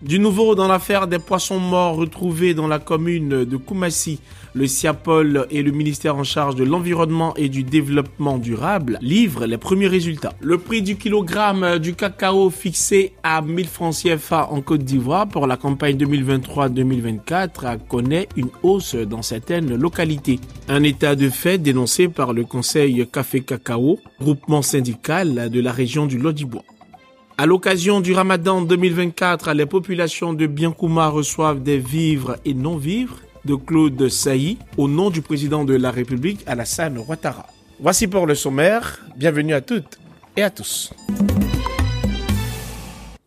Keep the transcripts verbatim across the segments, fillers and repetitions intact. Du nouveau dans l'affaire des poissons morts retrouvés dans la commune de Koumassi, le CIAPOL et le ministère en charge de l'environnement et du développement durable livrent les premiers résultats. Le prix du kilogramme du cacao fixé à mille francs C F A en Côte d'Ivoire pour la campagne deux mille vingt-trois deux mille vingt-quatre connaît une hausse dans certaines localités. Un état de fait dénoncé par le Conseil Café Cacao, groupement syndical de la région du Lodibois. À l'occasion du Ramadan deux mille vingt-quatre, les populations de Biankouma reçoivent des vivres et non-vivres de Claude Sailly au nom du président de la République, Alassane Ouattara. Voici pour le sommaire. Bienvenue à toutes et à tous.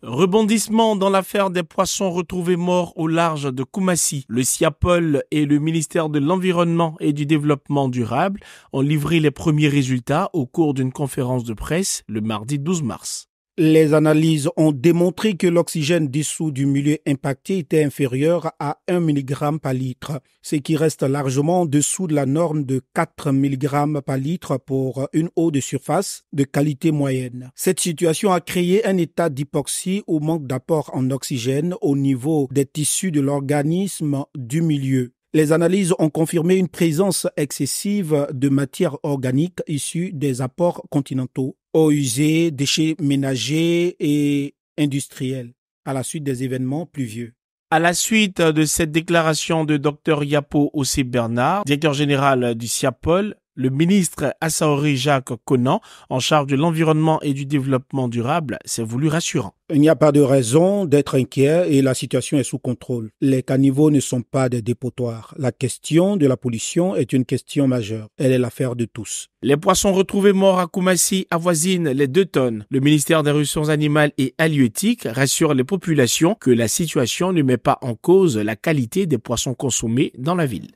Rebondissement dans l'affaire des poissons retrouvés morts au large de Koumassi. Le CIAPOL et le ministère de l'Environnement et du Développement durable ont livré les premiers résultats au cours d'une conférence de presse le mardi douze mars. Les analyses ont démontré que l'oxygène dissous du milieu impacté était inférieur à un milligrammes par litre, ce qui reste largement en dessous de la norme de quatre milligrammes par litre pour une eau de surface de qualité moyenne. Cette situation a créé un état d'hypoxie ou manque d'apport en oxygène au niveau des tissus de l'organisme du milieu. Les analyses ont confirmé une présence excessive de matières organiques issues des apports continentaux, eaux usées, déchets ménagers et industriels, à la suite des événements pluvieux. À la suite de cette déclaration de Dr Yapo Ossé-Bernard, directeur général du CIAPOL, le ministre Asaori Jacques Konan, en charge de l'environnement et du développement durable, s'est voulu rassurant. Il n'y a pas de raison d'être inquiet et la situation est sous contrôle. Les caniveaux ne sont pas des dépotoirs. La question de la pollution est une question majeure. Elle est l'affaire de tous. Les poissons retrouvés morts à Koumassi avoisinent les deux tonnes. Le ministère des Ressources animales et halieutiques rassure les populations que la situation ne met pas en cause la qualité des poissons consommés dans la ville.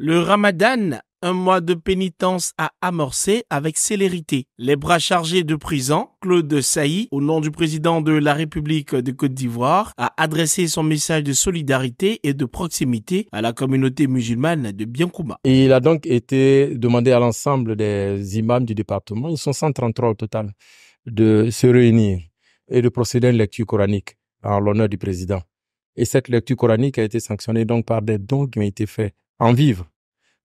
Le Ramadan, un mois de pénitence à amorcer avec célérité. Les bras chargés de prison, Claude Sailly, au nom du président de la République de Côte d'Ivoire, a adressé son message de solidarité et de proximité à la communauté musulmane de Biankouma. Il a donc été demandé à l'ensemble des imams du département, ils sont cent trente-trois au total, de se réunir et de procéder à une lecture coranique en l'honneur du président. Et cette lecture coranique a été sanctionnée donc par des dons qui ont été faits en vivre,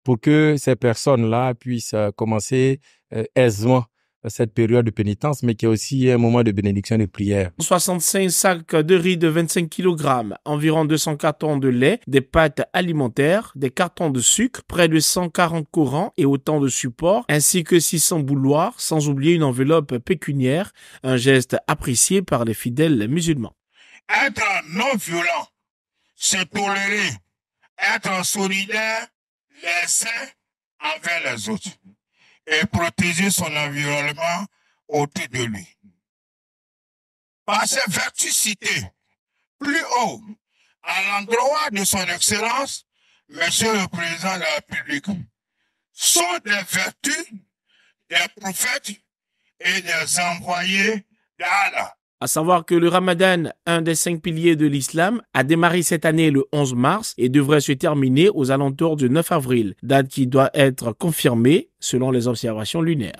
pour que ces personnes-là puissent commencer euh, aisément cette période de pénitence, mais qui est aussi un moment de bénédiction et de prière. soixante-cinq sacs de riz de vingt-cinq kilogrammes, environ deux cents cartons de lait, des pâtes alimentaires, des cartons de sucre, près de cent quarante Corans et autant de supports, ainsi que six cents bouloirs, sans oublier une enveloppe pécuniaire, un geste apprécié par les fidèles musulmans. Être non-violent, c'est tolérer. Être solidaire, les uns envers les autres et protéger son environnement autour de lui. Par ses vertus citées, plus haut, à l'endroit de son excellence, Monsieur le Président de la République, sont des vertus des prophètes et des envoyés d'Allah. À savoir que le Ramadan, un des cinq piliers de l'islam, a démarré cette année le onze mars et devrait se terminer aux alentours du neuf avril, date qui doit être confirmée selon les observations lunaires.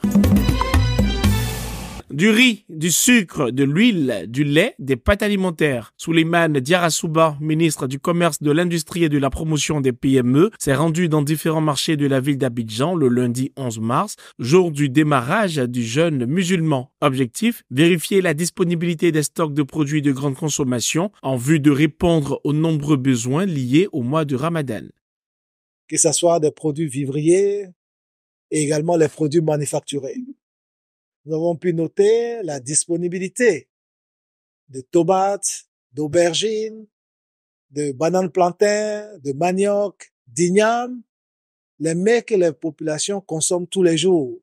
Du riz, du sucre, de l'huile, du lait, des pâtes alimentaires. Souleymane Diarassouba, ministre du Commerce, de l'Industrie et de la Promotion des P M E, s'est rendu dans différents marchés de la ville d'Abidjan le lundi onze mars, jour du démarrage du jeûne musulman. Objectif, vérifier la disponibilité des stocks de produits de grande consommation en vue de répondre aux nombreux besoins liés au mois de Ramadan. Que ce soit des produits vivriers et également les produits manufacturés. Nous avons pu noter la disponibilité de tomates, d'aubergines, de bananes plantains, de manioc, d'igname, les mets que les populations consomment tous les jours.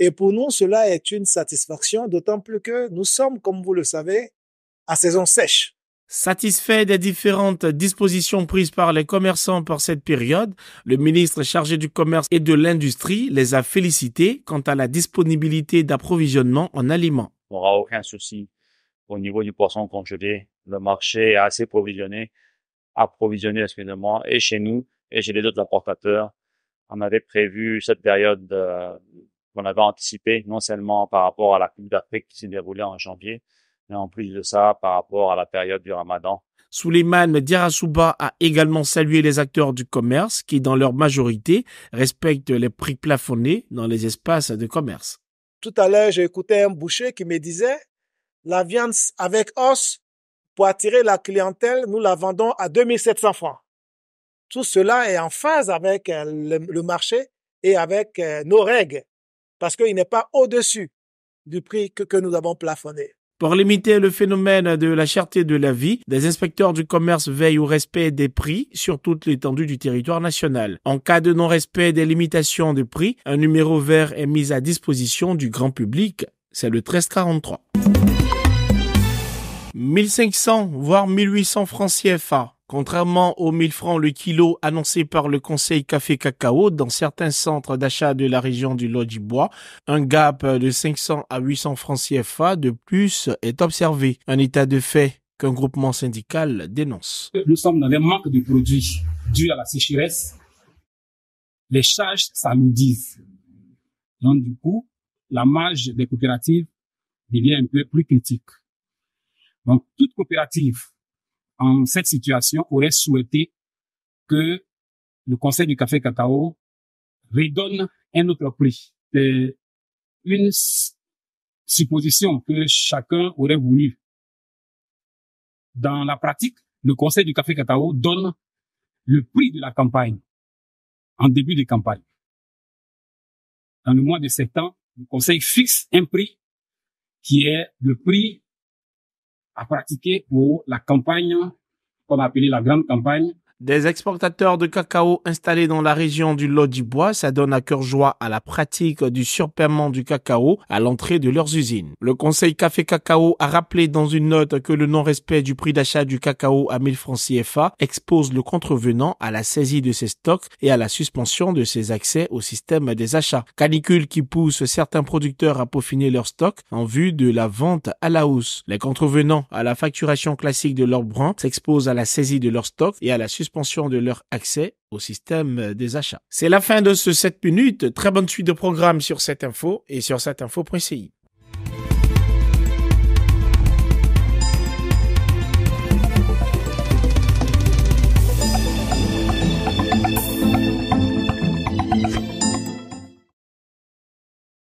Et pour nous, cela est une satisfaction, d'autant plus que nous sommes, comme vous le savez, à saison sèche. Satisfait des différentes dispositions prises par les commerçants pour cette période, le ministre chargé du commerce et de l'industrie les a félicités quant à la disponibilité d'approvisionnement en aliments. On n'aura aucun souci au niveau du poisson congelé. Le marché est assez provisionné, approvisionné, excusez-moi, et chez nous et chez les autres apportateurs. On avait prévu cette période euh, qu'on avait anticipée, non seulement par rapport à la Coupe d'Afrique qui s'est déroulée en janvier, Et en plus de ça, par rapport à la période du Ramadan. Souleymane Diarassouba a également salué les acteurs du commerce qui, dans leur majorité, respectent les prix plafonnés dans les espaces de commerce. Tout à l'heure, j'ai écouté un boucher qui me disait « La viande avec os, pour attirer la clientèle, nous la vendons à deux mille sept cents francs. » Tout cela est en phase avec le marché et avec nos règles, parce qu'il n'est pas au-dessus du prix que, que nous avons plafonné. Pour limiter le phénomène de la cherté de la vie, des inspecteurs du commerce veillent au respect des prix sur toute l'étendue du territoire national. En cas de non-respect des limitations de prix, un numéro vert est mis à disposition du grand public. C'est le treize quarante-trois. mille cinq cents voire mille huit cents francs C F A. Contrairement aux mille francs le kilo annoncés par le Conseil Café Cacao dans certains centres d'achat de la région du Lodibois, un gap de cinq cents à huit cents francs C F A de plus est observé. Un état de fait qu'un groupement syndical dénonce. Nous sommes dans un manque de produits dû à la sécheresse. Les charges s'alourdissent. Donc du coup, la marge des coopératives devient un peu plus critique. Donc toute coopérative en cette situation, aurait souhaité que le Conseil du Café Cacao redonne un autre prix. C'est une supposition que chacun aurait voulu. Dans la pratique, le Conseil du Café Cacao donne le prix de la campagne, en début de campagne. Dans le mois de septembre, le Conseil fixe un prix qui est le prix à pratiquer pour la campagne, qu'on a appelée la grande campagne. Des exportateurs de cacao installés dans la région du Lodibois s'adonnent à cœur joie à la pratique du surpaiement du cacao à l'entrée de leurs usines. Le Conseil Café Cacao a rappelé dans une note que le non-respect du prix d'achat du cacao à mille francs C F A expose le contrevenant à la saisie de ses stocks et à la suspension de ses accès au système des achats. Canicule qui pousse certains producteurs à peaufiner leurs stocks en vue de la vente à la hausse. Les contrevenants à la facturation classique de leur brun s'exposent à la saisie de leurs stocks et à la suspension suspension de leur accès au système des achats. C'est la fin de ce sept minutes. Très bonne suite de programme sur sept info et sur sept info point c i.